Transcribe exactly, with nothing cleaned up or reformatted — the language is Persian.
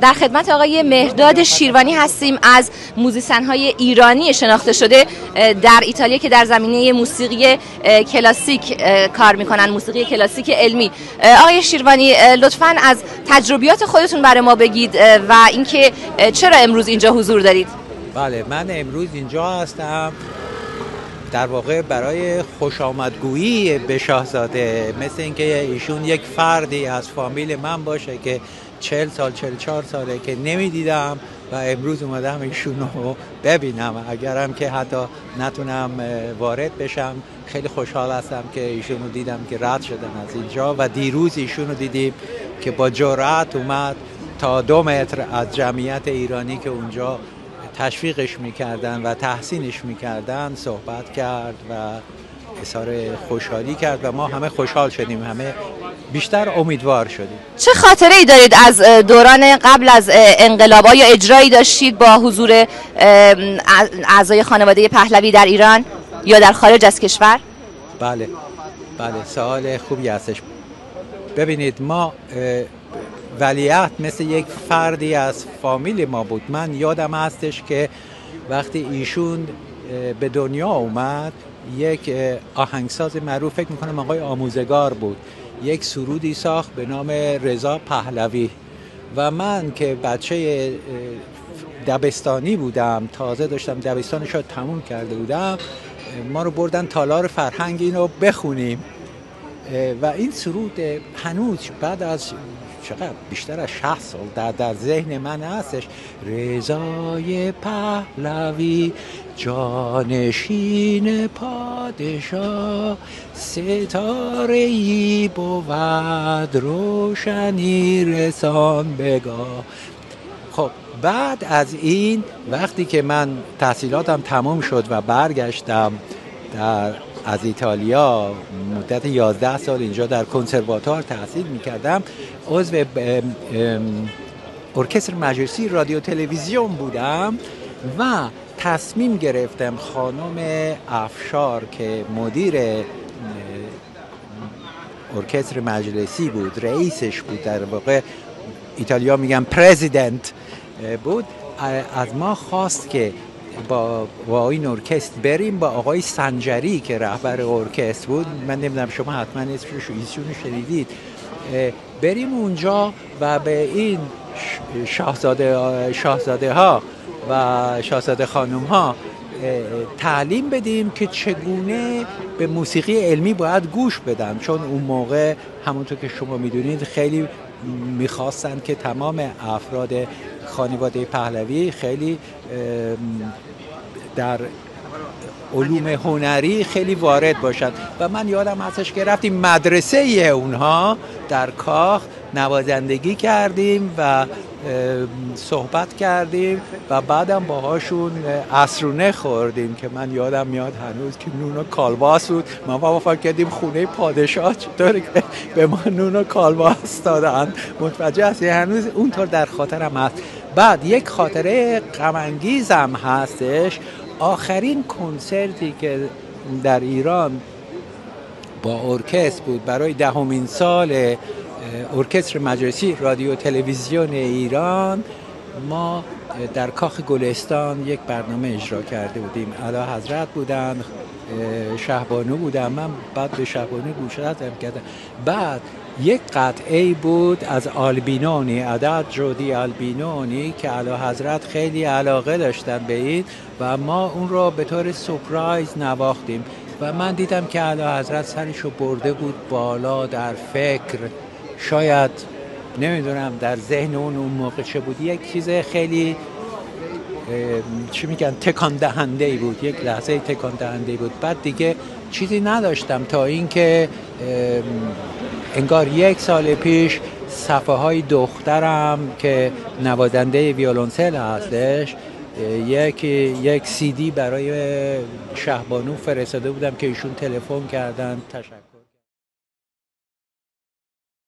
در خدمت آقای مهرداد شیروانی هستیم از موزیسین‌های ایرانی شناخته شده در ایتالیا که در زمینه موسیقی کلاسیک کار میکنن، موسیقی کلاسیک علمی. آقای شیروانی لطفاً از تجربیات خودتون برای ما بگید و اینکه چرا امروز اینجا حضور دارید؟ بله، من امروز اینجا هستم در واقع برای خوش آمدگویی به شاهزاده. مثل اینکه ایشون یک فردی از فامیل من باشه که چهل سال چهل چهار ساله که نمیدیدم و امروز اومدم ایشون رو ببینم. اگرم که حتی نتونم وارد بشم خیلی خوشحال هستم که ایشون رو دیدم که رد شدن از اینجا و دیروز ایشون رو دیدیم که با جرأت اومد تا دو متر از جمعیت ایرانی که اونجا تشویقش میکردن و تحسینش میکردن صحبت کرد و اظهار خوشحالی کرد و ما همه خوشحال شدیم، همه بیشتر امیدوار شدیم. چه خاطره ای دارید از دوران قبل از انقلاب؟ آیا اجرایی داشتید با حضور اعضای خانواده پهلوی در ایران یا در خارج از کشور؟ بله بله، سوال خوبی هستش. ببینید ما ولیعهد مثل یک فردی از فامیل ما بود. من یادم هستش که وقتی ایشون به دنیا اومد یک آهنگساز معروف فکر میکنم آقای آموزگار بود یک سرودی ساخت به نام رضا پهلوی و من که بچه دبستانی بودم، تازه داشتم دبستانش رو تموم کرده بودم، ما رو بردن تالار فرهنگ این رو بخونیم و این سرود هنوز بعد از چقدر بیشتر از شصت سال در, در ذهن من هستش. رضای پهلوی جانشین پادشاه، ستاره‌ای بود روشنی رسان بگاه. خب بعد از این وقتی که من تحصیلاتم تمام شد و برگشتم در از ایتالیا، مدت یازده سال اینجا در کنسرواتوار تحصیل میکردم، عضو ارکستر مجلسی رادیو تلویزیون بودم و تصمیم گرفتم خانم افشار که مدیر ارکستر مجلسی بود، رئیسش بود، در واقع ایتالیا میگن پرزیدنت بود، از ما خواست که با, با این ارکستر بریم با آقای سنجری که رهبر ارکستر بود. من نمیدونم شما حتما ایشون رو شنیدید. بریم اونجا و به این شاهزاده شاهزاده ها و شاهزاده خانم ها تعلیم بدیم که چگونه به موسیقی علمی باید گوش بدن، چون اون موقع همونطور که شما میدونید خیلی میخواستن که تمام افراد خانواده پهلوی خیلی در علوم هنری خیلی وارد باشند و من یادم هستش که رفتیم مدرسه اونها در کاخ، نوازندگی کردیم و صحبت کردیم و بعدم باهاشون عصرونه خوردیم که من یادم میاد هنوز که نون و کالباس بود. ما وافا کردیم خونه پادشاه چطوری که به ما نون و کالباس دادن. متوجه هستی؟ هنوز اونطور در خاطرم هست. بعد یک خاطره غم انگیزم هستش. آخرین کنسرتی که در ایران با ارکستر بود برای دهمین سال ارکستر مجلسی رادیو تلویزیون ایران، ما در کاخ گلستان یک برنامه اجرا کرده بودیم. اعلی حضرت بودن، شهبانو بودم، من بعد به شهبانو گوش دادم کردم. بعد یک قطعه بود از آلبینونی، عدد جودی آلبینونی که اعلی حضرت خیلی علاقه داشتن به این و ما اون رو به طور سورپرایز نواختیم و من دیدم که اعلی حضرت سرش رو برده بود بالا در فکر، شاید نمیدونم در ذهن اون اون موقع چه بود، یک چیز خیلی چی میگن تکان دهنده بود، یک لحظه تکان دهنده بود. بعد دیگه چیزی نداشتم تا اینکه انگار یک سال پیش صفحه های دخترم که نوازنده ویولنسل هستش یک یک سی دی برای شهبانو فرستاده بودم که ایشون تلفن کردن. تشکر.